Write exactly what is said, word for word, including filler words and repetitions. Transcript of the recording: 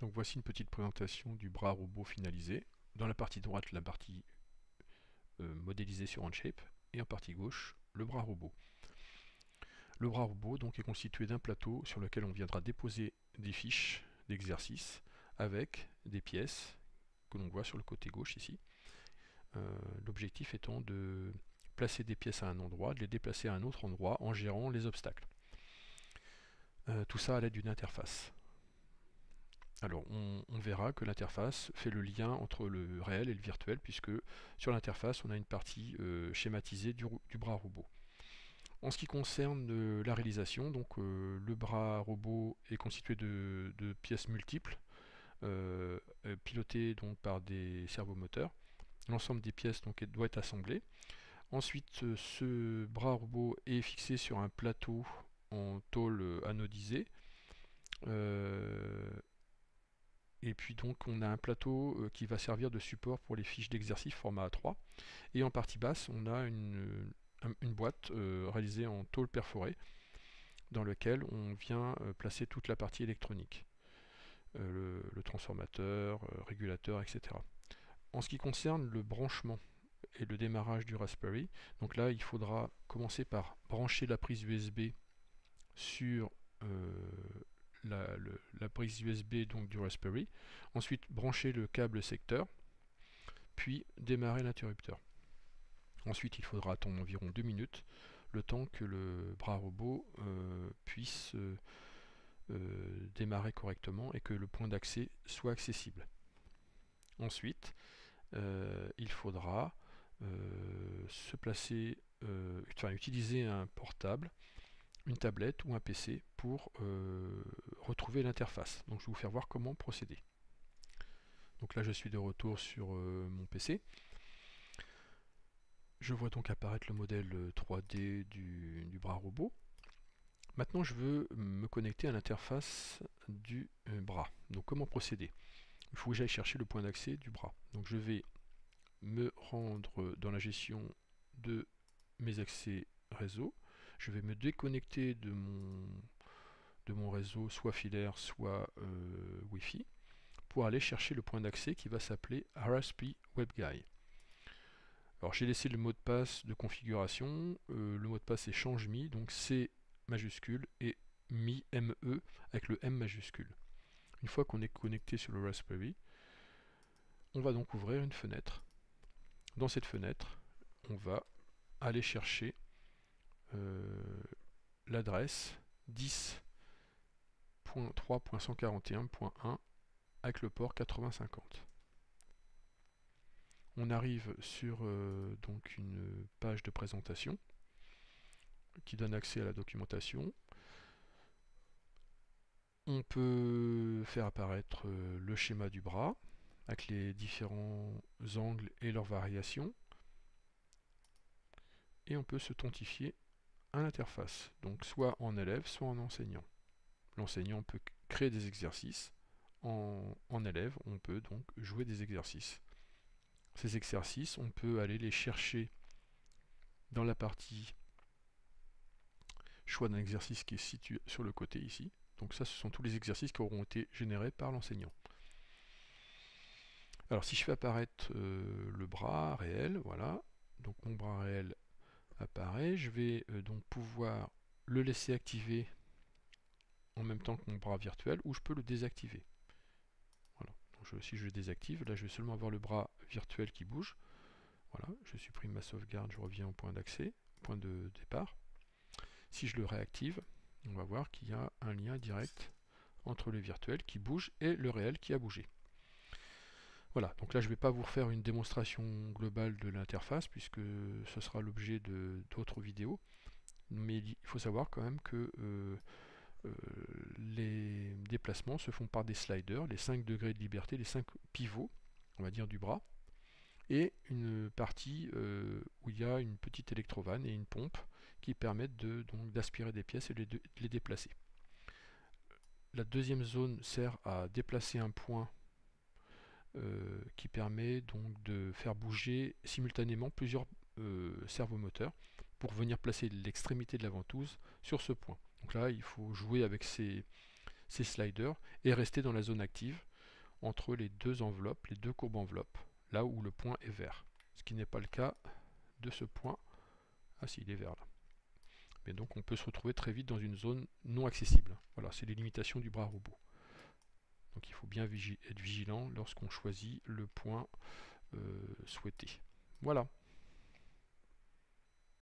Donc voici une petite présentation du bras robot finalisé. Dans la partie droite, la partie euh, modélisée sur ONSHAPE, et en partie gauche, le bras robot. Le bras robot donc est constitué d'un plateau sur lequel on viendra déposer des fiches d'exercice avec des pièces que l'on voit sur le côté gauche ici. Euh, l'objectif étant de placer des pièces à un endroit, de les déplacer à un autre endroit en gérant les obstacles. Euh, tout ça à l'aide d'une interface. Alors on, on verra que l'interface fait le lien entre le réel et le virtuel, puisque sur l'interface on a une partie euh, schématisée du, du bras robot. En ce qui concerne euh, la réalisation, donc euh, le bras robot est constitué de, de pièces multiples, euh, pilotées donc par des servomoteurs. L'ensemble des pièces donc, doit être assemblé. Ensuite, euh, ce bras robot est fixé sur un plateau en tôle anodisée. Euh, et puis donc on a un plateau euh, qui va servir de support pour les fiches d'exercice format A trois. Et en partie basse, on a une... une boîte euh, réalisée en tôle perforée dans laquelle on vient euh, placer toute la partie électronique, euh, le, le transformateur, euh, régulateur, et cetera. En ce qui concerne le branchement et le démarrage du Raspberry, donc là il faudra commencer par brancher la prise U S B sur euh, la, le, la prise U S B donc, du Raspberry, ensuite brancher le câble secteur, puis démarrer l'interrupteur. Ensuite, il faudra attendre environ deux minutes, le temps que le bras robot euh, puisse euh, euh, démarrer correctement et que le point d'accès soit accessible. Ensuite, euh, il faudra euh, se placer, euh, enfin, utiliser un portable, une tablette ou un P C pour euh, retrouver l'interface. Donc, je vais vous faire voir comment procéder. Donc là, je suis de retour sur euh, mon P C. Je vois donc apparaître le modèle trois D du, du bras robot. Maintenant, je veux me connecter à l'interface du bras. Donc, comment procéder? Il faut que j'aille chercher le point d'accès du bras. Donc, je vais me rendre dans la gestion de mes accès réseau. Je vais me déconnecter de mon, de mon réseau, soit filaire, soit euh, Wi-Fi, pour aller chercher le point d'accès qui va s'appeler Raspberry WebGuy. Alors j'ai laissé le mot de passe de configuration, euh, le mot de passe est ChangeMi, donc C majuscule et Mi M E avec le M majuscule. Une fois qu'on est connecté sur le Raspberry, on va donc ouvrir une fenêtre. Dans cette fenêtre, on va aller chercher euh, l'adresse dix point trois point cent quarante et un point un avec le port quatre-vingts cinquante. On arrive sur euh, donc une page de présentation qui donne accès à la documentation. On peut faire apparaître euh, le schéma du bras avec les différents angles et leurs variations. Et on peut s'authentifier à l'interface, donc soit en élève, soit en enseignant. L'enseignant peut créer des exercices, en, en élève on peut donc jouer des exercices. Ces exercices, on peut aller les chercher dans la partie choix d'un exercice qui est situé sur le côté ici. Donc ça, ce sont tous les exercices qui auront été générés par l'enseignant. Alors si je fais apparaître euh, le bras réel, voilà, donc mon bras réel apparaît. Je vais euh, donc pouvoir le laisser activer en même temps que mon bras virtuel, ou je peux le désactiver. Je, si je désactive, là je vais seulement avoir le bras virtuel qui bouge. Voilà, je supprime ma sauvegarde, je reviens au point d'accès, point de départ. Si je le réactive, on va voir qu'il y a un lien direct entre le virtuel qui bouge et le réel qui a bougé. Voilà, donc là je ne vais pas vous refaire une démonstration globale de l'interface puisque ce sera l'objet d'autres vidéos. Mais il faut savoir quand même que... Euh, Euh, les déplacements se font par des sliders, les cinq degrés de liberté, les cinq pivots, on va dire, du bras, et une partie euh, où il y a une petite électrovanne et une pompe qui permettent de, donc, d'aspirer des pièces et de, de les déplacer. La deuxième zone sert à déplacer un point euh, qui permet donc de faire bouger simultanément plusieurs euh, servomoteurs pour venir placer l'extrémité de la ventouse sur ce point. Donc là, il faut jouer avec ces, ces sliders et rester dans la zone active entre les deux enveloppes, les deux courbes enveloppes, là où le point est vert. Ce qui n'est pas le cas de ce point. Ah si, il est vert là. Mais donc on peut se retrouver très vite dans une zone non accessible. Voilà, c'est les limitations du bras robot. Donc il faut bien vigi- être vigilant lorsqu'on choisit le point euh, souhaité. Voilà.